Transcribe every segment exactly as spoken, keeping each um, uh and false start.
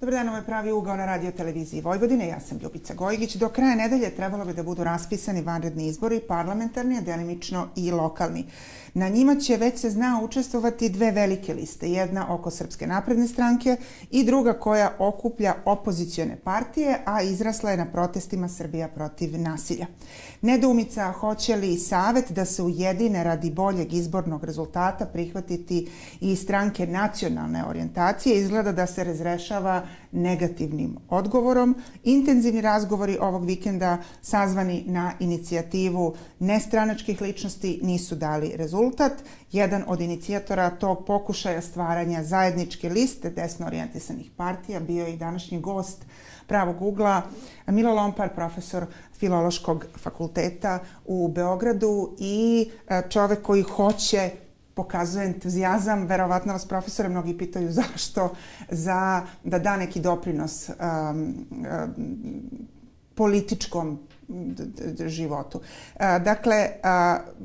Dobar dan, ovo je Pravi ugao na Radio-televiziji Vojvodine. Ja sam Ljubica Gojgić. Do kraja nedelje trebalo bi da budu raspisani vanredni izbori, parlamentarni, a delimično i lokalni. Na njima će, već se zna, učestvovati dve velike liste. Jedna oko Srpske napredne stranke i druga koja okuplja opozicione partije, a izrasla je na protestima Srbija protiv nasilja. Nedoumica hoće li savet da se ujedine radi boljeg izbornog rezultata prihvatiti i stranke nacionalne orijentacije. Izgleda da se razrešava negativnim odgovorom. Intenzivni razgovori ovog vikenda sazvani na inicijativu nestranačkih ličnosti nisu dali rezultat. Jedan od inicijatora tog pokušaja stvaranja zajedničke liste desno orijentisanih partija bio je i današnji gost Pravog ugla, Milo Lompar, profesor Filološkog fakulteta u Beogradu i čovek koji hoće, pokazuje entuzijazam, verovatno vas profesore mnogi pitaju zašto, za da da neki doprinos političkom životu. Dakle,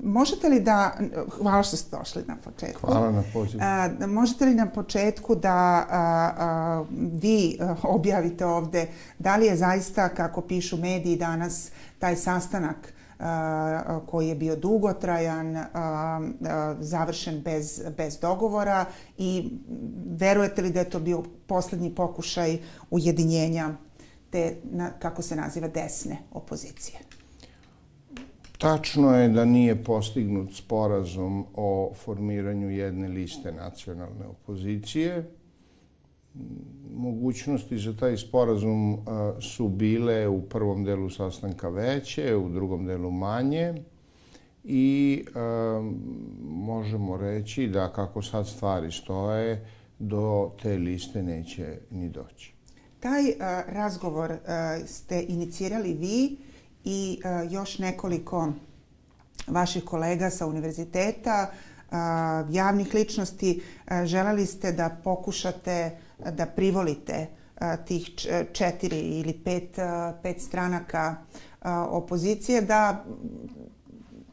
možete li da, hvala što ste došli na početku. Hvala na pozivu. Možete li na početku da vi objavite ovde da li je zaista, kako pišu mediji danas, taj sastanak koji je bio dugotrajan, završen bez dogovora, i verujete li da je to bio posljednji pokušaj ujedinjenja te, kako se naziva, desne opozicije? Tačno je da nije postignut sporazum o formiranju jedne liste nacionalne opozicije. Mogućnosti za taj sporazum su bile u prvom delu sastanka veće, u drugom delu manje, i možemo reći da, kako sad stvari stoje, do te liste neće ni doći. Taj razgovor ste inicirali vi i još nekoliko vaših kolega sa univerziteta, javnih ličnosti. Želeli ste da pokušate da privolite tih četiri ili pet, pet stranaka opozicije da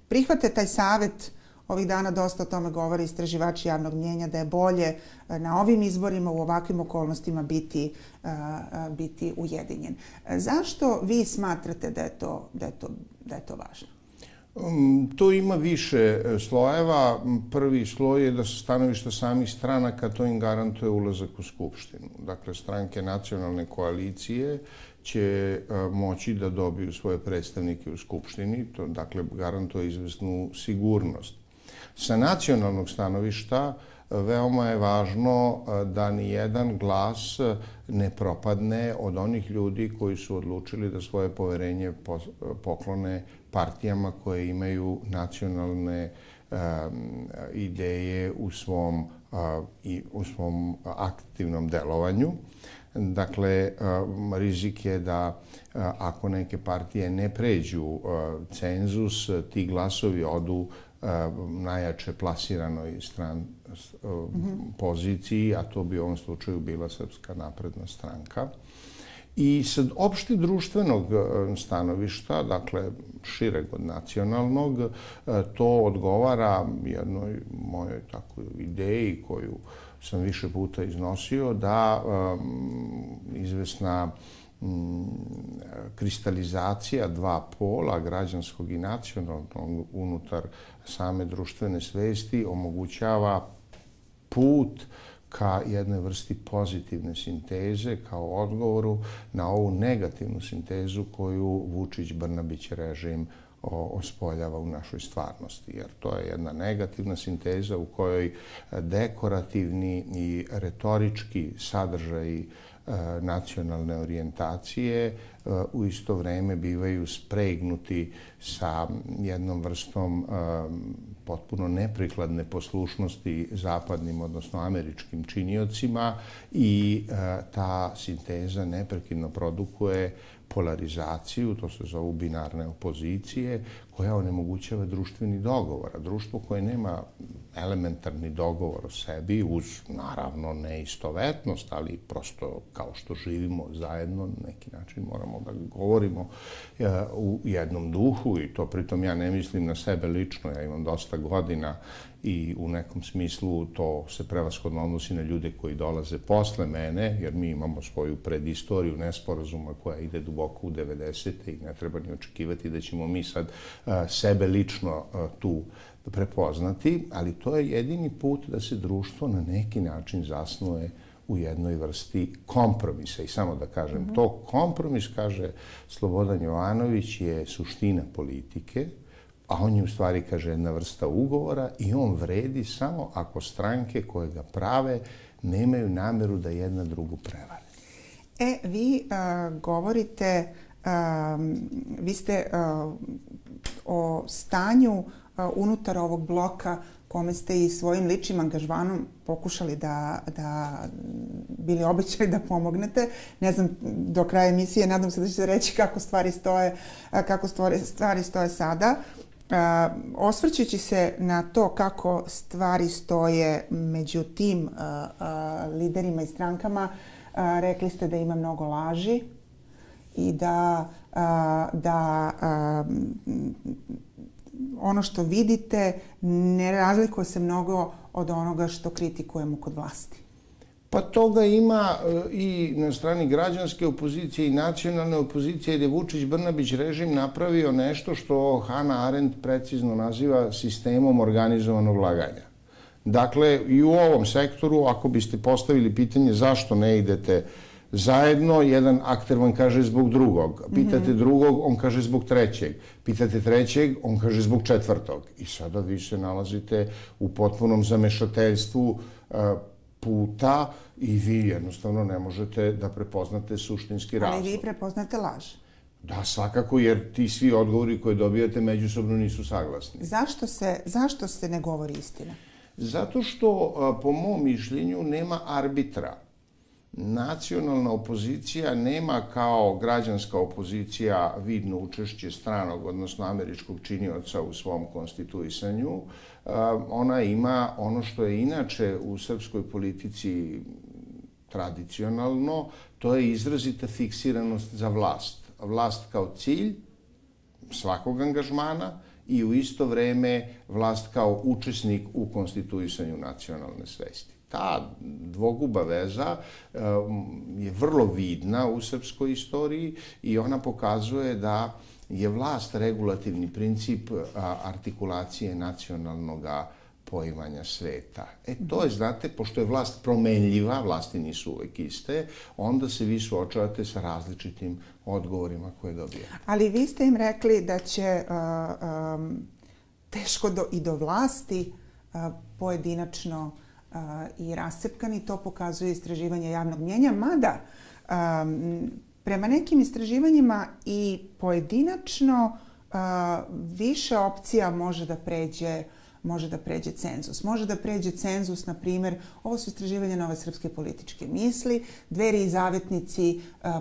prihvate taj savet. Ovih dana dosta o tome govore istraživači javnog mnjenja, da je bolje na ovim izborima u ovakvim okolnostima biti, biti ujedinjen. Zašto vi smatrate da je to, da je to, da je to važno? To ima više slojeva. Prvi sloj je da sa stanovišta samih stranaka to im garantuje ulazak u Skupštinu. Dakle, stranke nacionalne koalicije će moći da dobiju svoje predstavnike u Skupštini. To, dakle, garantuje izvesnu sigurnost. Sa nacionalnog stanovišta veoma je važno da nijedan glas ne propadne od onih ljudi koji su odlučili da svoje poverenje poklone partijama koje imaju nacionalne ideje u svom, u svom aktivnom delovanju. Dakle, rizik je da ako neke partije ne pređu cenzus, ti glasovi odu najjače plasiranoj poziciji, a to bi u ovom slučaju bila Srpska napredna stranka. I sa opšte društvenog stanovišta, dakle šireg od nacionalnog, to odgovara jednoj mojoj takvoj ideji koju sam više puta iznosio, da izvesna kristalizacija dva pola, građanskog i nacionalnog, unutar same društvene svesti omogućava put ka jednoj vrsti pozitivne sinteze kao odgovoru na ovu negativnu sintezu koju Vučić-Brnabić režim ospoljava u našoj stvarnosti. Jer to je jedna negativna sinteza u kojoj dekorativni i retorički sadržaji nacionalne orijentacije u isto vreme bivaju spregnuti sa jednom vrstom potpuno neprikladne poslušnosti zapadnim, odnosno američkim činiocima, i ta sinteza neprekidno produkuje polarizaciju, to se zovu binarne opozicije, koja onemogućava društveni dogovor. Društvo koje nema elementarni dogovor o sebi, uz naravno neistovetnost, ali prosto kao što živimo zajedno, na neki način moramo da govorimo u jednom duhu i to pritom ja ne mislim na sebe lično, ja imam dosta godina i u nekom smislu to se prevashodno odnosi na ljude koji dolaze posle mene, jer mi imamo svoju predistoriju nesporazuma koja ide duboko u devedesete i ne treba ni očekivati da ćemo mi sad sebe lično tu prepoznati, ali to je jedini put da se društvo na neki način zasnuje u jednoj vrsti kompromisa. I samo da kažem to, kompromis, kaže Slobodan Jovanović, je suština politike, a on je u stvari, kaže, jedna vrsta ugovora i on vredi samo ako stranke koje ga prave nemaju nameru da jedna drugu prevare. E, vi govorite, vi ste o stanju unutar ovog bloka kome ste i svojim ličnim angažmanom pokušali da, da bili obećali da pomognete. Ne znam, do kraja emisije nadam se da ćete reći kako stvari stoje, kako stvari stoje sada. Osvrćući se na to kako stvari stoje među tim liderima i strankama, rekli ste da ima mnogo laži i da, da ono što vidite ne razlikuje se mnogo od onoga što kritikujemo kod vlasti. Pa toga ima i na strani građanske opozicije i nacionalne opozicije, jer je Vučić-Brnabić režim napravio nešto što Hanna Arendt precizno naziva sistemom organizovanog laganja. Dakle, i u ovom sektoru, ako biste postavili pitanje zašto ne idete zajedno, jedan akter vam kaže zbog drugog. Pitate drugog, on kaže zbog trećeg. Pitate trećeg, on kaže zbog četvrtog. I sada vi se nalazite u potpunom zamešateljstvu puta i vi jednostavno ne možete da prepoznate suštinski razlog. Ali vi prepoznate laž. Da, svakako, jer ti svi odgovori koje dobijate međusobno nisu saglasni. Zašto se ne govori istina? Zato što, po mom mišljenju, nema arbitra. Nacionalna opozicija nema kao građanska opozicija vidno učešće stranog, odnosno američkog činioca u svom konstituisanju. Ona ima ono što je inače u srpskoj politici tradicionalno, to je izrazita fiksiranost za vlast. Vlast kao cilj svakog angažmana i u isto vreme vlast kao učesnik u konstituisanju nacionalne svesti. Ta dvoguba veza je vrlo vidna u srpskoj istoriji i ona pokazuje da je vlast regulativni princip artikulacije nacionalnog poimanja sveta. E to je, znate, pošto je vlast promenljiva, vlasti nisu uvek iste, onda se vi suočavate sa različitim odgovorima koje dobijate. Ali vi ste im rekli da će teško i do vlasti pojedinačno i rascepkani, to pokazuje istraživanje javnog mnjenja, mada prema nekim istraživanjima i pojedinačno više opcija može da pređe može da pređe cenzus. Može da pređe cenzus, na primjer, ovo su istraživanje Nove srpske političke misli, Dveri i Zavetnici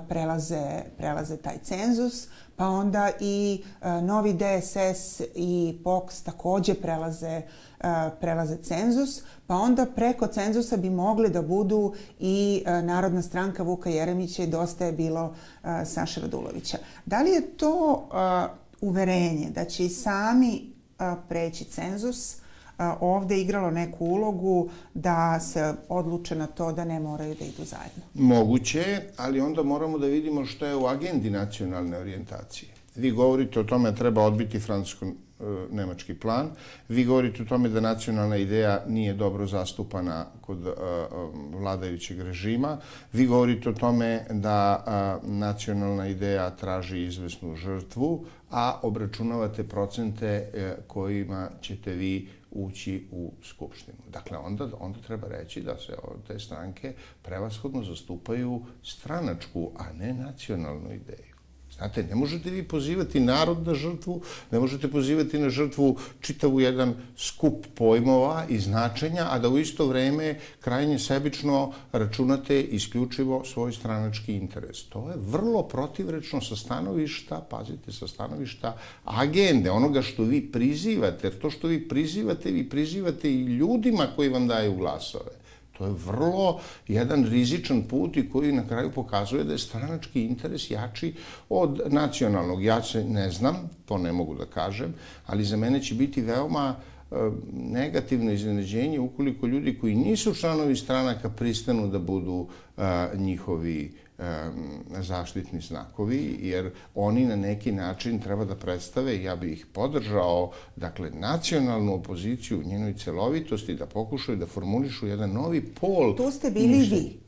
prelaze, prelaze taj cenzus, pa onda i Novi D S S i P O K S također prelaze, prelaze cenzus, pa onda preko cenzusa bi mogli da budu i Narodna stranka Vuka Jeremića i Dosta je bilo Saše Radulovića. Da li je to uverenje da će i sami preći cenzus ovdje je igralo neku ulogu da se odluče na to da ne moraju da idu zajedno? Moguće, ali onda moramo da vidimo što je u agendi nacionalne orijentacije. Vi govorite o tome da treba odbiti francusko-nemački plan, vi govorite o tome da nacionalna ideja nije dobro zastupana kod vladajućeg režima, vi govorite o tome da nacionalna ideja traži izvesnu žrtvu, a obračunavate procente kojima ćete vi ući u Skupštinu. Dakle, onda, onda treba reći da se te stranke prevashodno zastupaju stranačku, a ne nacionalnu ideju. Znate, ne možete vi pozivati narod na žrtvu, ne možete pozivati na žrtvu čitavu jedan skup pojmova i značenja, a da u isto vreme krajnje sebično računate isključivo svoj stranački interes. To je vrlo protivrečno sa stanovišta, pazite, sa stanovišta agende, onoga što vi prizivate, jer to što vi prizivate, vi prizivate i ljudima koji vam daju glasove. To je vrlo jedan rizičan put i koji na kraju pokazuje da je stranački interes jači od nacionalnog. Ja se ne znam, to ne mogu da kažem, ali za mene će biti veoma negativno iznenađenje ukoliko ljudi koji nisu članovi stranaka pristanu da budu njihovi zaštitni znakovi, jer oni na neki način treba da predstave, ja bi ih podržao, dakle, nacionalnu opoziciju u njenoj celovitosti, da pokušaju da formulišu jedan novi pol. To ste bili vi.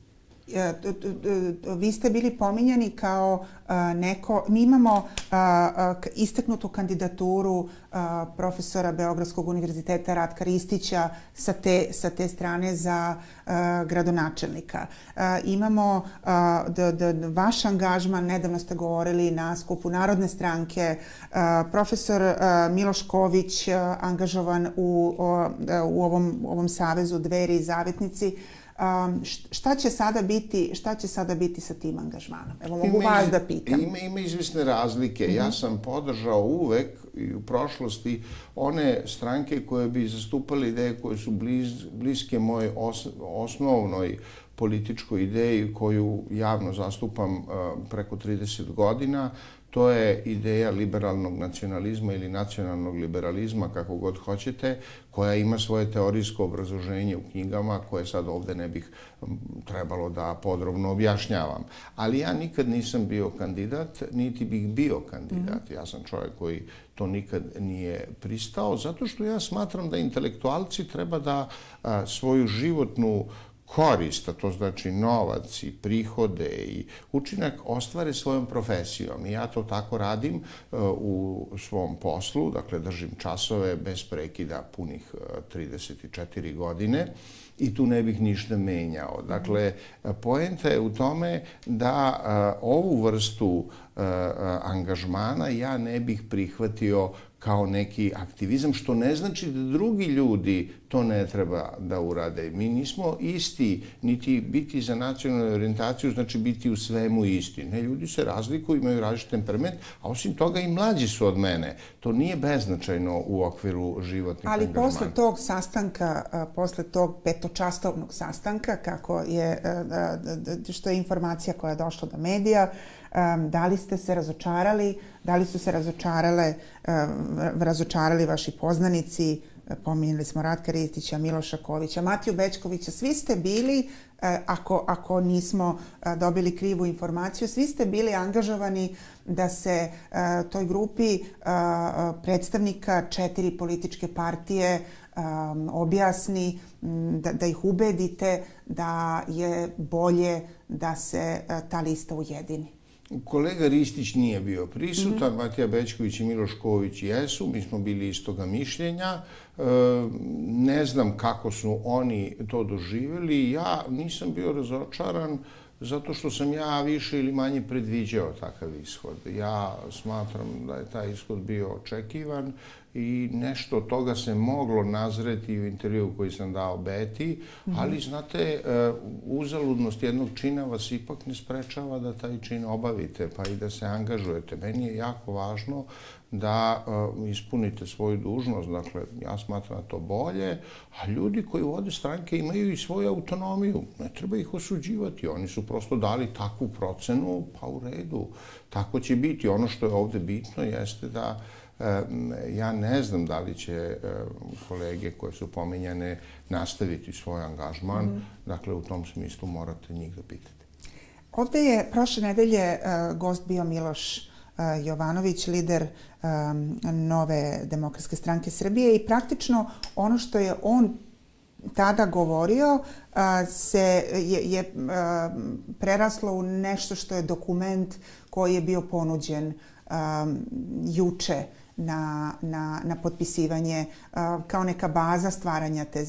Vi ste bili pominjani kao neko... Mi imamo istaknutu kandidaturu profesora Beogradskog univerziteta Ratka Ristića sa te strane za gradonačelnika. Imamo vaš angažman, nedavno ste govorili na skupu Narodne stranke, profesor Miloš Ković angažovan u ovom savezu Dveri i Zavetnici. Šta će sada biti, šta će sada biti sa tim angažmanom? Evo, mogu vas da pitam. Ima, ima izvesne razlike. Ja sam podržao uvek i u prošlosti one stranke koje bi zastupali ideje koje su bliz, bliske moje os, osnovnoj političkoj ideji koju javno zastupam uh, preko trideset godina. To je ideja liberalnog nacionalizma ili nacionalnog liberalizma, kako god hoćete, koja ima svoje teorijsko obrazloženje u knjigama koje sad ovdje ne bih trebalo da podrobno objašnjavam. Ali ja nikad nisam bio kandidat, niti bih bio kandidat. Ja sam čovjek koji to nikad nije pristao, zato što ja smatram da intelektualci treba da svoju životnu korist, a to znači novac i prihode i učinak, ostvare svojom profesijom. I ja to tako radim u svom poslu, dakle držim časove bez prekida punih trideset četiri godine i tu ne bih ništa menjao. Dakle, poenta je u tome da ovu vrstu angažmana ja ne bih prihvatio kao neki aktivizam, što ne znači da drugi ljudi to ne treba da urade. Mi nismo isti, niti biti za nacionalnu orijentaciju znači biti u svemu isti. Ne, ljudi se razlikuju, imaju različit temperament, a osim toga i mlađi su od mene. To nije beznačajno u okviru životnih angažmana. Ali posle tog sastanka, posle tog petočasovnog sastanka, kako je, što je informacija koja je došla do medija, da li ste se razočarali, da li su se razočarali vaši poznanici, pominjali smo Ratka Ristića, Miloša Kovića, Matiju Bečkovića, svi ste bili, ako nismo dobili krivu informaciju, svi ste bili angažovani da se toj grupi predstavnika četiri političke partije objasni, da ih ubedite da je bolje da se ta lista ujedini. Kolega Ristić nije bio prisutan, Matija Bečković i Miloš Ković jesu, mi smo bili istoga mišljenja. Ne znam kako su oni to doživjeli. Ja nisam bio razočaran zato što sam ja više ili manje predviđao takav ishod. Ja smatram da je taj ishod bio očekivan i nešto od toga se moglo nazreti u intervju koji sam dao Beti, ali znate, uzaludnost jednog čina vas ipak ne sprečava da taj čin obavite pa i da se angažujete. Meni je jako važno da ispunite svoju dužnost, dakle, ja smatram da to bolje, a ljudi koji vode stranke imaju i svoju autonomiju, ne treba ih osuđivati, oni su prosto dali takvu procenu, pa u redu, tako će biti. Ono što je ovdje bitno jeste da ja ne znam da li će kolege koje su pominjane nastaviti svoj angažman, dakle, u tom smislu morate njih da pitate. Ovdje je prošle nedelje gost bio Miloš Jovanović, lider Nove demokratske stranke Srbije i praktično ono što je on tada govorio je preraslo u nešto što je dokument koji je bio ponuđen juče na potpisivanje kao neka baza stvaranja te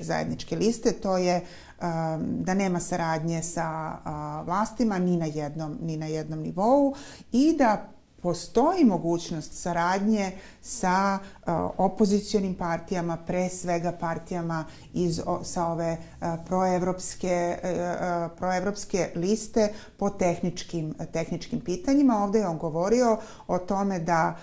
zajedničke liste. To je da nema saradnje sa vlastima ni na jednom nivou i da postoji mogućnost saradnje sa opozicionim partijama, pre svega partijama sa ove proevropske liste po tehničkim pitanjima. Ovdje je on govorio o tome da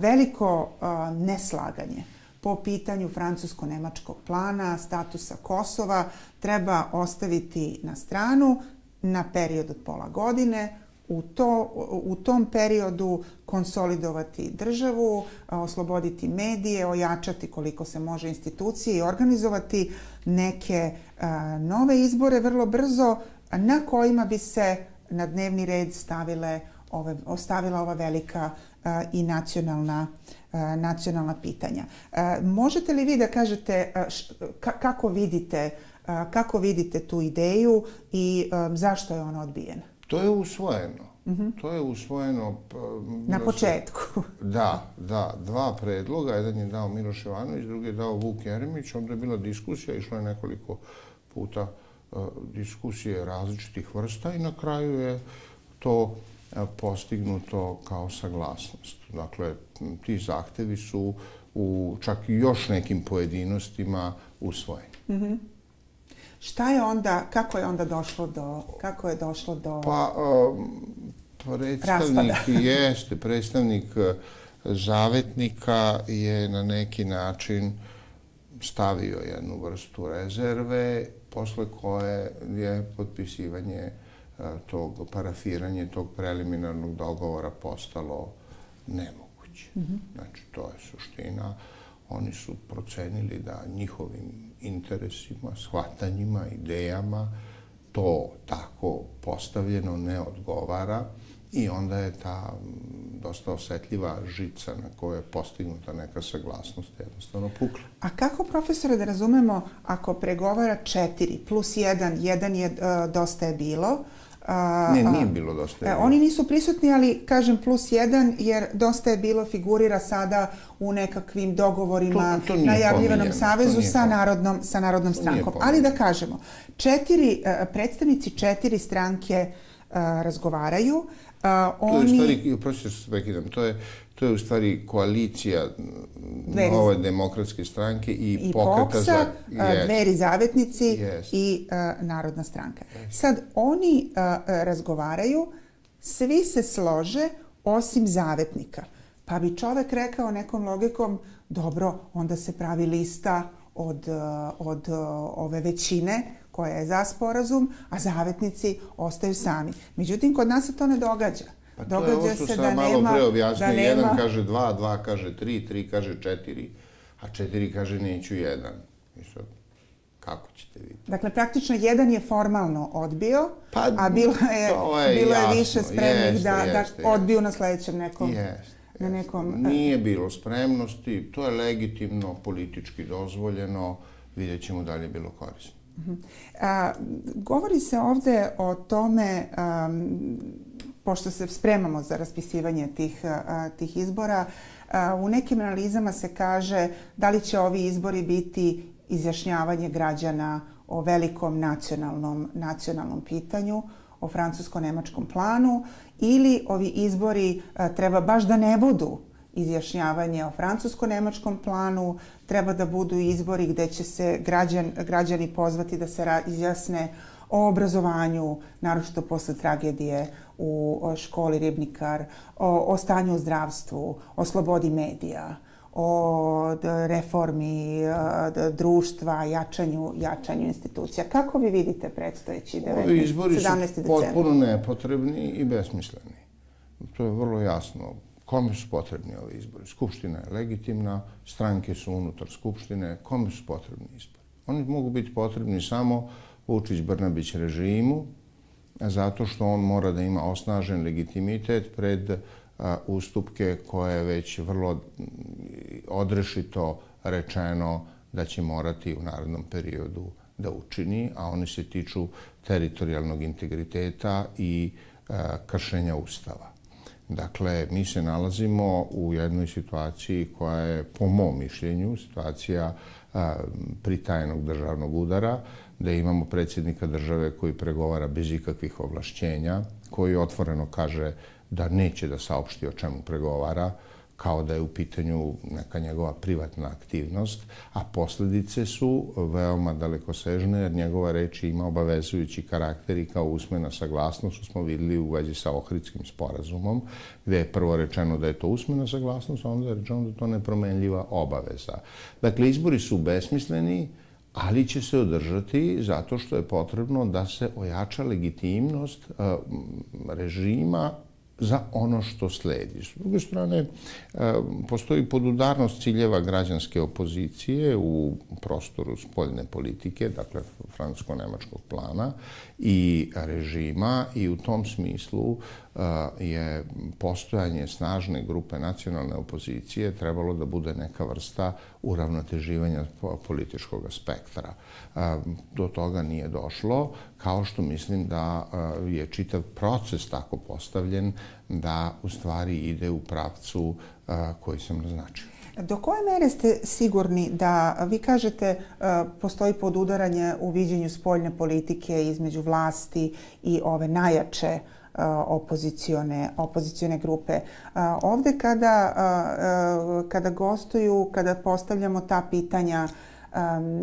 veliko neslaganje po pitanju francusko-nemačkog plana, statusa Kosova, treba ostaviti na stranu na period od pola godine, u, to, u tom periodu konsolidovati državu, osloboditi medije, ojačati koliko se može institucije i organizovati neke a, nove izbore vrlo brzo na kojima bi se na dnevni red stavile ove, ostavila ova velika a, i nacionalna nacionalna pitanja. Možete li vi da kažete kako vidite, kako vidite tu ideju i zašto je ona odbijena? To je usvojeno. Mm-hmm. To je usvojeno... Na početku. Da, da. Dva predloga. Jedan je dao Miloš Jovanović, drugi je dao Vuk Jeremić. Onda je bila diskusija, išlo je nekoliko puta diskusije različitih vrsta i na kraju je to postignuto kao saglasnost. Dakle, ti zahtevi su u čak i još nekim pojedinostima usvojeni. Mm-hmm. Šta je onda, kako je onda došlo do, kako je došlo do pa, um, predstavnik raspada? Jeste, predstavnik zavetnika je na neki način stavio jednu vrstu rezerve, posle koje je potpisivanje tog, parafiranje tog preliminarnog dogovora postalo nemoguće. Mm-hmm. Znači, to je suština. Oni su procenili da njihovim interesima, shvatanjima, idejama to tako postavljeno ne odgovara i onda je ta dosta osetljiva žica na kojoj je postignuta neka saglasnost jednostavno pukla. A kako, profesore, da razumemo ako pregovara četiri plus jedan, jedan je uh, dosta je bilo, Ne, nije bilo dosta je bilo. Oni nisu prisutni, ali kažem plus jedan, jer dosta je bilo figurira sada u nekakvim dogovorima najavljivanom savezu sa Narodnom strankom. Ali da kažemo, predstavnici četiri stranke razgovaraju. To je u stvari koalicija Nove demokratske stranke i pokreta za... Dveri zavetnici i Narodna stranka. Sad, oni razgovaraju, svi se slože osim zavetnika. Pa bi čovek rekao nekom logikom, dobro, onda se pravi lista od ove većine koja je za sporazum, a zavetnici ostaju sami. Međutim, kod nas se to ne događa. Pa to je ovo što sam malo pre objasnio. Jedan kaže dva, dva kaže tri, tri kaže četiri, a četiri kaže neću jedan. Kako ćete vidjeti? Dakle, praktično jedan je formalno odbio, a bilo je više spremnih da odbiju na sljedećem nekom. Nije bilo spremnosti, to je legitimno, politički dozvoljeno, vidjet ćemo da li je bilo korisno. Govori se ovdje o tome, pošto se spremamo za raspisivanje tih izbora, u nekim analizama se kaže da li će ovi izbori biti izjašnjavanje građana o velikom nacionalnom pitanju, o francusko-nemačkom planu, ili ovi izbori treba baš da ne budu izjašnjavanje o francusko-nemačkom planu, treba da budu izbori gdje će se građani pozvati da se izjasne o obrazovanju, naročito posle tragedije u školi Ribnikar, o stanju u zdravstvu, o slobodi medija, o reformi društva, jačanju institucija. Kako vi vidite predstojeći sedamnaesti decembar? Ovi izbori su potpuno nepotrebni i besmisleni. To je vrlo jasno. Kome su potrebni ovi izbori? Skupština je legitimna, stranke su unutar Skupštine. Kome su potrebni izbori? Oni mogu biti potrebni samo Vučić-Brnabić režimu, zato što on mora da ima osnažen legitimitet pred ustupke koje je već vrlo odrešito rečeno da će morati u narednom periodu da učini, a oni se tiču teritorijalnog integriteta i kršenja Ustava. Dakle, mi se nalazimo u jednoj situaciji koja je, po mom mišljenju, situacija pritajenog državnog udara, da imamo predsjednika države koji pregovara bez ikakvih ovlašćenja, koji otvoreno kaže da neće da saopšti o čemu pregovara, kao da je u pitanju neka njegova privatna aktivnost, a posljedice su veoma dalekosežne jer njegova reč ima obavezujući karakter i kao usmena saglasnost, što smo vidjeli u vezi sa Ohridskim sporazumom, gdje je prvo rečeno da je to usmena saglasnost, a onda je rečeno da je to nepromenljiva obaveza. Dakle, izbori su besmisleni, ali će se održati zato što je potrebno da se ojača legitimnost režima za ono što sledi. S druge strane, postoji podudarnost ciljeva građanske opozicije u prostoru spoljne politike, dakle francusko-nemačkog plana i režima, i u tom smislu je postojanje snažne grupe nacionalne opozicije trebalo da bude neka vrsta uravnoteživanja političkog spektra. Do toga nije došlo, kao što mislim da je čitav proces tako postavljen da u stvari ide u pravcu koji sam naznačio. Do koje mere ste sigurni da, vi kažete, postoji podudaranje u viđenju spoljne politike između vlasti i ove najjače opozicione grupe? Ovdje kada gostuju, kada postavljamo ta pitanja,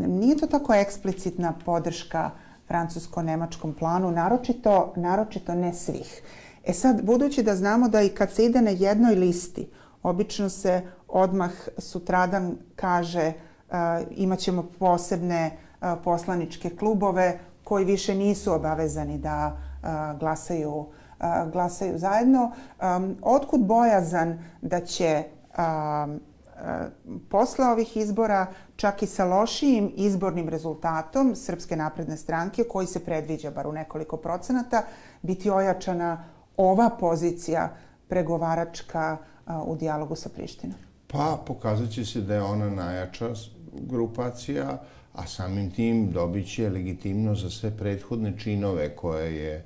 nije to tako eksplicitna podrška francusko-nemačkom planu, naročito ne svih. E sad, budući da znamo da i kad se ide na jednoj listi, obično se odmah sutradan kaže imat ćemo posebne poslaničke klubove koji više nisu obavezani da glasaju glasaju zajedno. Otkud bojazan da će posle ovih izbora, čak i sa lošijim izbornim rezultatom Srpske napredne stranke, koji se predviđa bar u nekoliko procenata, biti ojačana ova pozicija pregovaračka u dijalogu sa Prištinom? Pa pokazat će se da je ona najjača grupacija, a samim tim dobit će legitimnost za sve prethodne činove koje je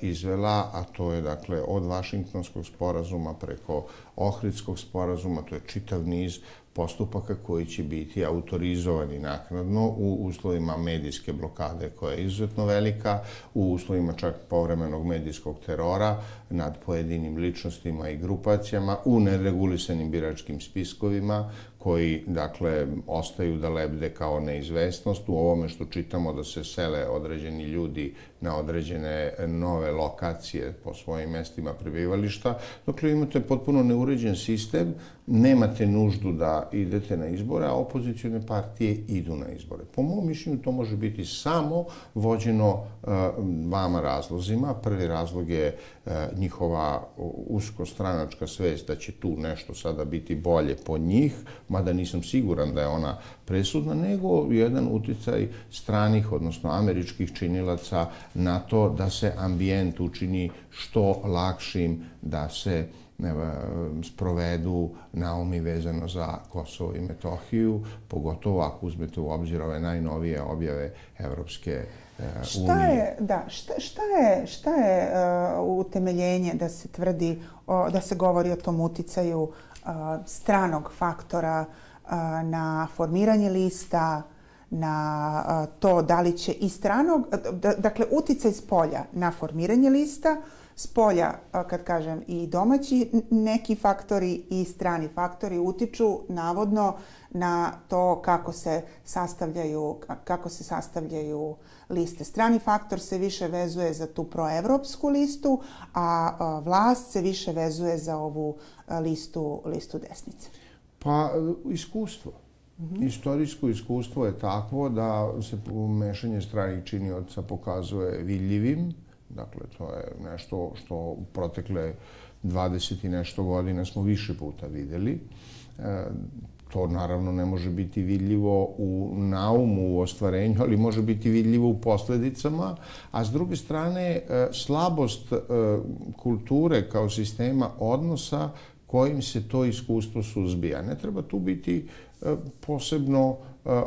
izvela, a to je dakle od Vašingtonskog sporazuma preko Ohridskog sporazuma, to je čitav niz postupaka koji će biti autorizovani naknadno u uslovima medijske blokade koja je izuzetno velika, u uslovima čak povremenog medijskog terora nad pojedinim ličnostima i grupacijama, u neregulisanim biračkim spiskovima koji, dakle, ostaju da lebde kao neizvesnost, u ovome što čitamo da se sele određeni ljudi na određene nove lokacije po svojim mestima prebivališta. Dakle, imate potpuno neuređen sistem, nemate nuždu da idete na izbore, a opozicione partije idu na izbore. Po mom mišljenju, to može biti samo vođeno dvama razlozima. Prvi razlog je njihova uskostranačka svest da će tu nešto sada biti bolje po njih, mada nisam siguran da je ona presudna, nego jedan uticaj stranih, odnosno američkih činilaca na to da se ambijent učini što lakšim, da se sprovedu naumi vezano za Kosovo i Metohiju, pogotovo ako uzmete u obzir ove najnovije objave Evropske unije. Šta je utemeljenje da se tvrdi, da se govori o tom uticaju stranog faktora na formiranje lista, na to da li će i stranog, dakle uticaj s polja na formiranje lista, s polja, kad kažem, i domaći neki faktori i strani faktori utiču navodno na to kako se sastavljaju, kako se sastavljaju liste. Strani faktor se više vezuje za tu proevropsku listu, a vlast se više vezuje za ovu listu, listu desnice. Pa iskustvo. Istorijsko iskustvo je takvo da se mešanje stranih činioca pokazuje vidljivim. Dakle, to je nešto što u protekle dvadeset i nešto godina smo više puta vidjeli. To naravno ne može biti vidljivo u naumu, u ostvarenju, ali može biti vidljivo u posljedicama. A s druge strane, slabost kulture kao sistema odnosa kojim se to iskustvo suzbija. Ne treba tu biti posebno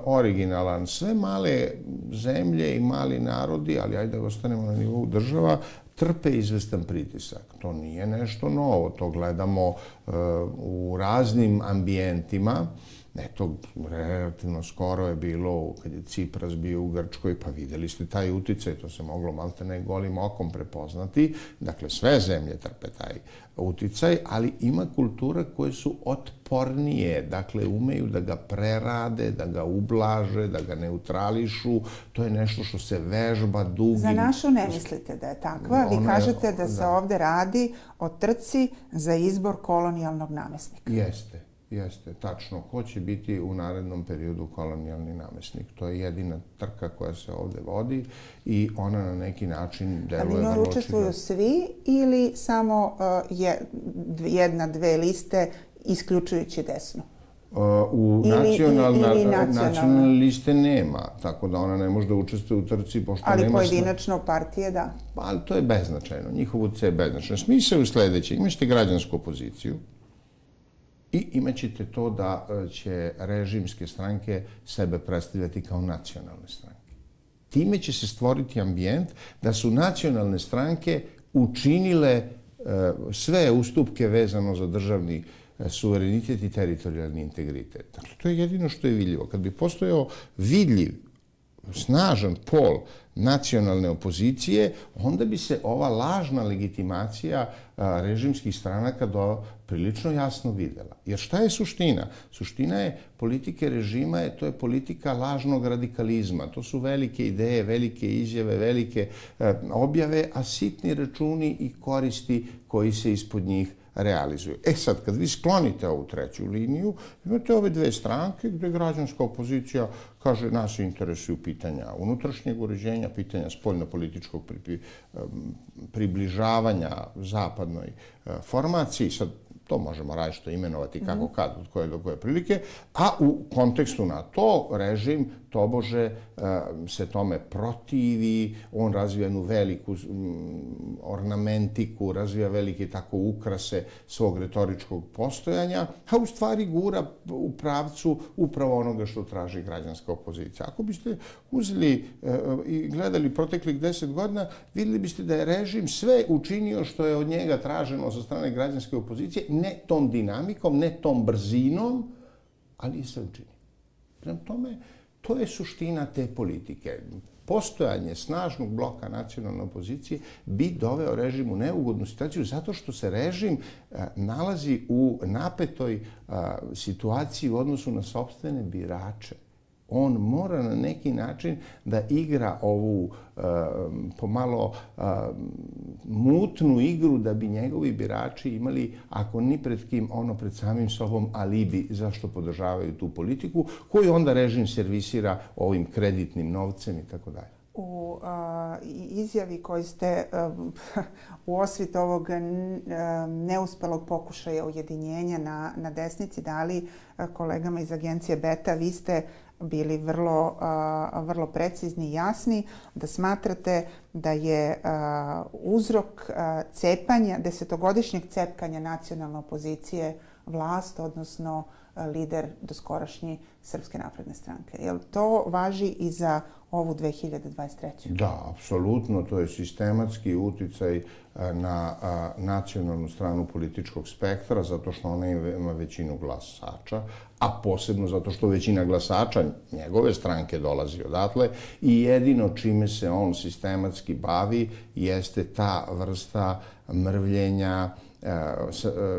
originalan. Sve male zemlje i mali narodi, ali ajde da ostanemo na nivou država, trpe izvestan pritisak. To nije nešto novo, to gledamo u raznim ambijentima. Ne, to relativno skoro je bilo kad je Cipras bio u Grčkoj, pa videli ste taj uticaj, to se moglo maltene golim okom prepoznati. Dakle, sve zemlje trpe taj uticaj, ali ima kultura koje su otpornije, dakle, umeju da ga prerade, da ga ublaže, da ga neutrališu. To je nešto što se vežba dugi... Za našu ne mislite da je takva, vi kažete da se ovde radi o trci za izbor kolonijalnog namestnika. Jeste. Jeste, tačno. Ko će biti u narednom periodu kolonijalni namestnik? To je jedina trka koja se ovde vodi i ona na neki način deluje... A vi učestvuju svi ili samo jedna, dve liste, isključujući desnu? U nacionalne liste nema, tako da ona ne može da učestvuje u trci. Ali pojedinačno partije, da. Ali to je beznačajno. Njihov uticaj je beznačajno. Smisao je u sljedećem. Imaćete građansku opoziciju, i imat ćete to da će režimske stranke sebe predstavljati kao nacionalne stranke. Time će se stvoriti ambijent da su nacionalne stranke učinile sve ustupke vezano za državni suverenitet i teritorijalni integritet. Dakle, to je jedino što je vidljivo. Kad bi postojao vidljiv, snažan pol nacionalne opozicije, onda bi se ova lažna legitimacija režimskih stranaka prilično jasno videla. Jer šta je suština? Suština je politike režima, to je politika lažnog radikalizma. To su velike ideje, velike izjave, velike objave, a sitni računi i koristi koji se ispod njih realizuju. E sad, kad vi sklonite ovu treću liniju, imate ove dve stranke gde građanska opozicija kaže nas interesuju pitanja unutrašnjeg uređenja, pitanja spoljno-političkog približavanja zapadnoj formaciji. Sad, to možemo različito imenovati kako kad, od koje do koje prilike, a u kontekstu na to režim tobože se tome protivi, on razvija jednu veliku ornamentiku, razvija velike tako ukrase svog retoričkog postojanja, a u stvari gura u pravcu upravo onoga što traži građanska opozicija. Ako biste uzeli i gledali proteklih deset godina, videli biste da je režim sve učinio što je od njega traženo sa strane građanske opozicije, ne tom dinamikom, ne tom brzinom, ali je sve učinio. Prema tome, to je suština te politike. Postojanje snažnog bloka nacionalne opozicije bi doveo režim u neugodnu situaciju zato što se režim nalazi u napetoj situaciji u odnosu na sopstvene birače. On mora na neki način da igra ovu pomalo mutnu igru da bi njegovi birači imali, ako ni pred kim, ono pred samim sobom alibi zašto podržavaju tu politiku, koju onda režim servisira ovim kreditnim novcem i tako dalje. U izjavi koji ste u osvit ovog neuspelog pokušaja ujedinjenja na desnici dali kolegama iz agencije Beta, vi ste bili vrlo precizni i jasni da smatrate da je uzrok cepanja, desetogodišnjeg cepkanja nacionalne opozicije vlast, odnosno lider doskorašnji Srpske napredne stranke. Je li to važi i za ovu dve hiljade dvadeset treću? Da, apsolutno. To je sistematski uticaj na nacionalnu stranu političkog spektra, zato što ona ima većinu glasača, a posebno zato što većina glasača njegove stranke dolazi odatle i jedino čime se on sistematski bavi jeste ta vrsta mrvljenja,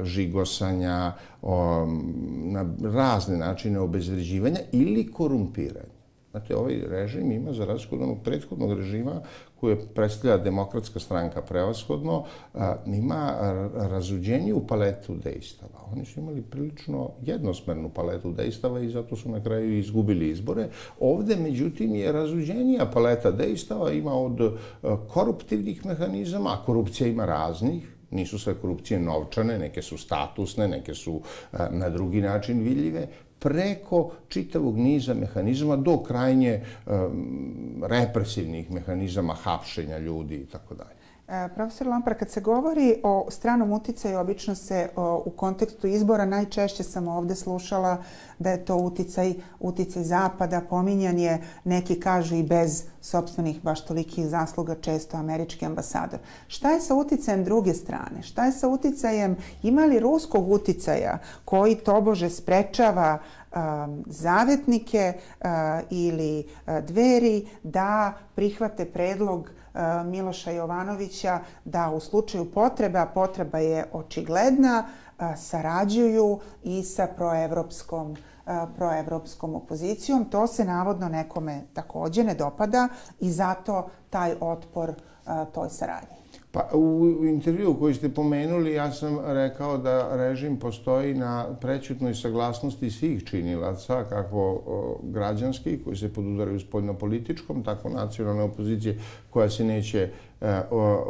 žigosanja, na razne načine obezvređivanja ili korumpiranja. Znate, ovaj režim ima za razliku od onog prethodnog režima koju je predstavlja Demokratska stranka prevashodno, ima razuđenje u paletu dejstava. Oni su imali prilično jednosmernu paletu dejstava i zato su na kraju izgubili izbore. Ovde, međutim, je razuđenija paleta dejstava, ima od koruptivnih mehanizama, a korupcija ima raznih. Nisu sve korupcije novčane, neke su statusne, neke su na drugi način vidljive, preko čitavog niza mehanizama do krajnje represivnih mehanizama, hapšenja ljudi i tako dalje. Profesor Lompar, kad se govori o stranom uticaju, obično se u kontekstu izbora najčešće sam ovdje slušala da je to uticaj zapada, pominjan je, neki kažu i bez sopstvenih baš tolikih zasluga često američki ambasador. Šta je sa uticajem druge strane? Šta je sa uticajem, ima li ruskog uticaja koji tobože sprečava zavetnike ili Dveri da prihvate predlog Miloša Jovanovića da u slučaju potreba, potreba je očigledna, sarađuju i sa proevropskom proevropskom opozicijom. To se navodno nekome također ne dopada i zato taj otpor toj saradnji. Pa, u intervju koji ste pomenuli ja sam rekao da režim postoji na prećutnoj saglasnosti svih činilaca, kako građanski koji se podudaraju spoljno-političkom, tako nacionalne opozicije koja se neće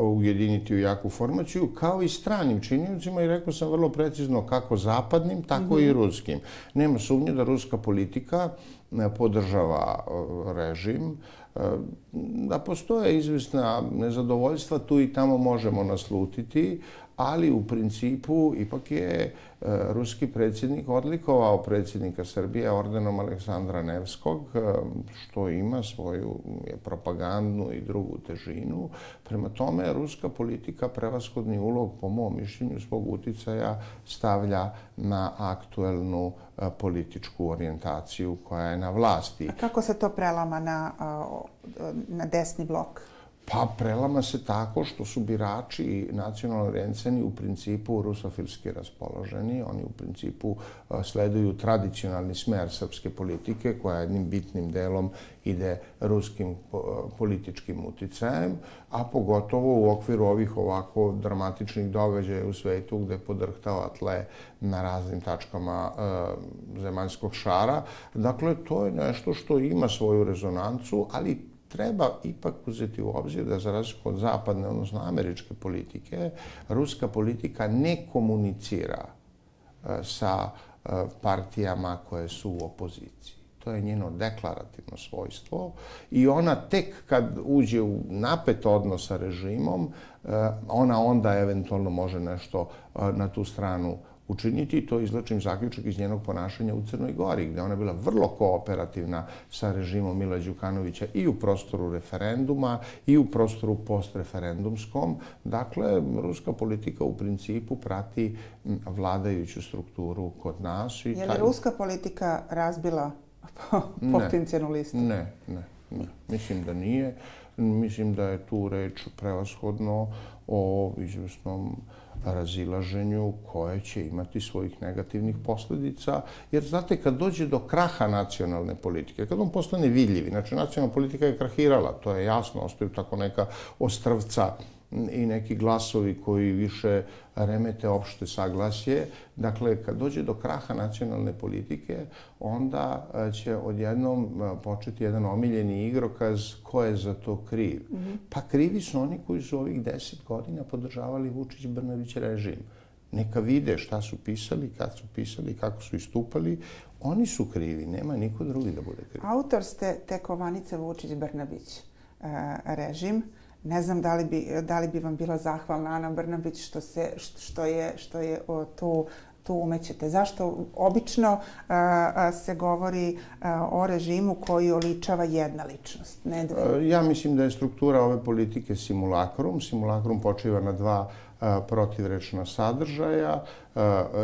ujediniti u jaku formaciju, kao i stranim činjenicima, i rekao sam vrlo precizno kako zapadnim, tako i ruskim. Nema sumnje da ruska politika podržava režim, da postoje izvesna nezadovoljstva, tu i tamo možemo naslutiti, ali u principu ipak je ruski predsjednik odlikovao predsjednika Srbije ordenom Aleksandra Nevskog, što ima svoju propagandnu i drugu težinu. Prema tome, ruska politika prevashodni ulog, po mom mišljenju, svog uticaja stavlja na aktuelnu političku orijentaciju koja je na vlasti. A kako se to prelama na, na desni blok? Pa prelama se tako što su birači i nacionalno orijentisani u principu rusofilski raspoloženi. Oni u principu sleduju tradicionalni smer srpske politike koja jednim bitnim delom ide ruskim političkim uticajem, a pogotovo u okviru ovih ovako dramatičnih događaja u svetu gde podrhtava tle na raznim tačkama zemaljskog šara. Dakle, to je nešto što ima svoju rezonancu, ali treba ipak uzeti u obzir da za razliku od zapadne, odnosno američke politike, ruska politika ne komunicira sa partijama koje su u opoziciji. To je njeno deklarativno svojstvo i ona tek kad uđe u napet odnos sa režimom, ona onda eventualno može nešto na tu stranu učiniti, i to izvlačim zaključak iz njenog ponašanja u Crnoj Gori, gdje ona je bila vrlo kooperativna sa režimom Mila Đukanovića i u prostoru referenduma i u prostoru postreferendumskom. Dakle, ruska politika u principu prati vladajuću strukturu kod nas. Je li ruska politika razbila potencijalnu listu? Ne, ne, ne. Mislim da nije. Mislim da je tu reč prevashodno o izvjesnom razilaženju koje će imati svojih negativnih posljedica. Jer, znate, kad dođe do kraha nacionalne politike, kad on postane vidljiv, znači nacionalna politika je krahirala, to je jasno, ostaju tako neka ostrvca i neki glasovi koji više remete opšte saglasje. Dakle, kad dođe do kraha nacionalne politike, onda će odjednom početi jedan omiljeni igrokaz ko je za to kriv. Pa krivi su oni koji su ovih deset godina podržavali Vučić-Brnabić režim. Neka vide šta su pisali, kad su pisali, kako su istupali. Oni su krivi, nema niko drugi da bude kriv. Autor ste te kovanice Vučić-Brnabić režim. Ne znam da li bi, da li bi vam bila zahvalna Ana Brnabić što, se, što je, što je o, tu, tu umećete. Zašto obično a, a, se govori a, o režimu koji oličava jedna ličnost? Ne dve. Ja mislim da je struktura ove politike simulakrum. Simulakrum počiva na dva protivrečna sadržaja.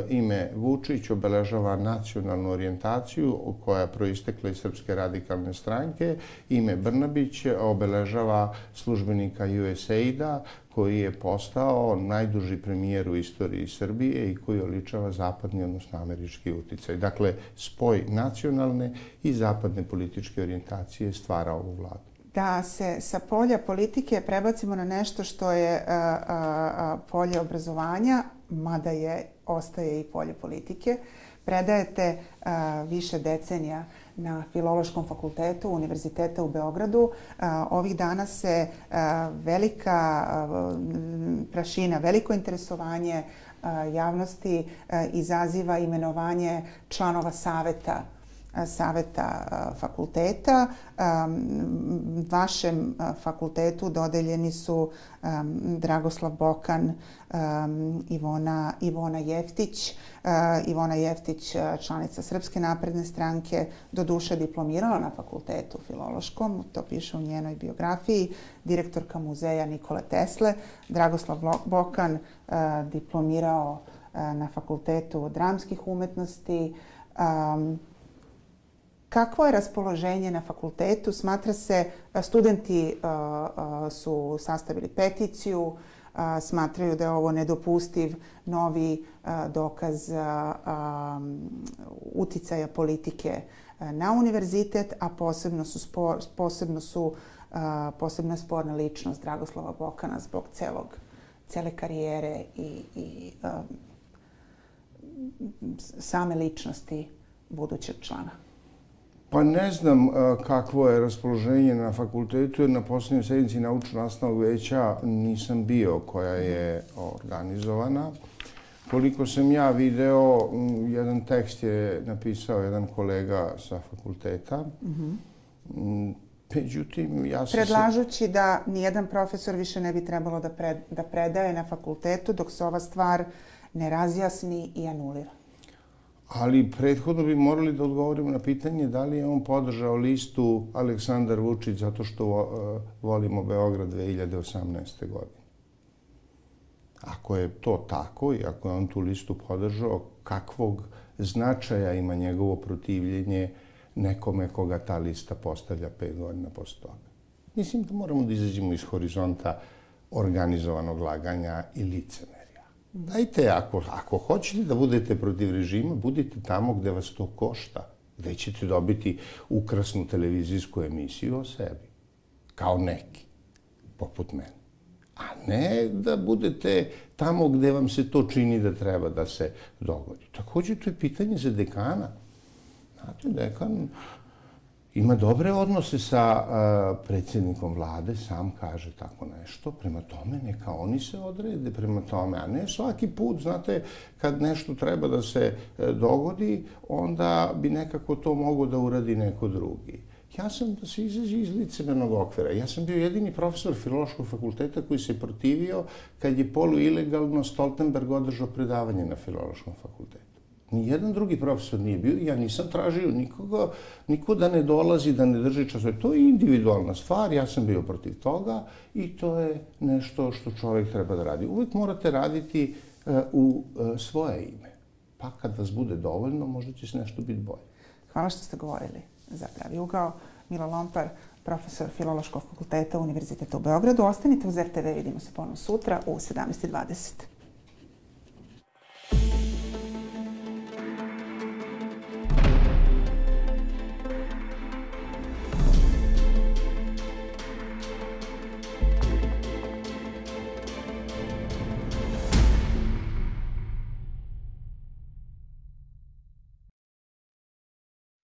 Ime Vučić obeležava nacionalnu orijentaciju koja je proistekla iz Srpske radikalne stranke. Ime Brnabić obeležava službenika U S A I D-a koji je postao najduži premijer u istoriji Srbije i koji oličava zapadni, odnosno američki uticaj. Dakle, spoj nacionalne i zapadne političke orijentacije stvara ovu vladu. Da se sa polja politike prebacimo na nešto što je a, a, polje obrazovanja, mada je, ostaje i polje politike. Predajete a, više decenija na Filološkom fakultetu Univerziteta u Beogradu. A, ovih dana se a, velika a, prašina, veliko interesovanje a, javnosti a, izaziva imenovanje članova saveta saveta fakulteta. Vašem fakultetu dodeljeni su Dragoslav Bokan, Ivona, Ivona Jevtić. Ivona Jevtić, članica Srpske napredne stranke, doduše diplomirala na fakultetu filološkom, to piše u njenoj biografiji, direktorka Muzeja Nikole Tesle. Dragoslav Bokan diplomirao na Fakultetu dramskih umetnosti. Kakvo je raspoloženje na fakultetu? Smatra se, studenti su sastavili peticiju, smatraju da je ovo nedopustiv novi dokaz uticaja politike na univerzitet, a posebno je sporna ličnost Dragoslava Bokana zbog cele karijere i same ličnosti budućeg člana. Pa ne znam kakvo je raspoloženje na fakultetu, jer na posljednjoj sednici naučno-nastavnog veća nisam bio koja je organizovana. Koliko sam ja video, jedan tekst je napisao jedan kolega sa fakulteta. Međutim, ja sam... Predlažući da nijedan profesor više ne bi trebalo da predaje na fakultetu dok se ova stvar ne razjasni i anulira. Ali prethodno bi morali da odgovorimo na pitanje da li je on podržao listu Aleksandar Vučić zato što volimo Beograd dve hiljade osamnaeste. godine. Ako je to tako i ako je on tu listu podržao, kakvog značaja ima njegovo protivljenje nekome koga ta lista postavlja pet godina posle toga? Mislim da moramo da izađemo iz horizonta organizovanog laganja i licemerja. Dajte, ako hoćete da budete protiv režima, budite tamo gde vas to košta, gde ćete dobiti ukrasnu televizijsku emisiju o sebi, kao neki, poput mene. A ne da budete tamo gde vam se to čini da treba da se dogodi. Također, to je pitanje za dekana. Znate, dekan ima dobre odnose sa predsjednikom vlade, sam kaže tako nešto, prema tome neka oni se odrede prema tome, a ne svaki put, znate, kad nešto treba da se dogodi, onda bi nekako to mogao da uradi neko drugi. Ja sam, da se izađe iz licemernog okvira, ja sam bio jedini profesor Filološkog fakulteta koji se protivio kad je poluilegalno Stoltenberg održao predavanje na Filološkom fakultetu. Nijedan drugi profesor nije bio i ja nisam tražio nikoga, niko da ne dolazi, da ne drži časove. To je individualna stvar, ja sam bio protiv toga i to je nešto što čovjek treba da radi. Uvijek morate raditi u svoje ime, pa kad vas bude dovoljno možda će se nešto biti bolje. Hvala što ste govorili za Pravi ugao. Milo Lompar, profesor Filološkog fakulteta Univerziteta u Beogradu. Ostanite uz R T V, vidimo se ponovno sutra u sedamnaest i dvadeset.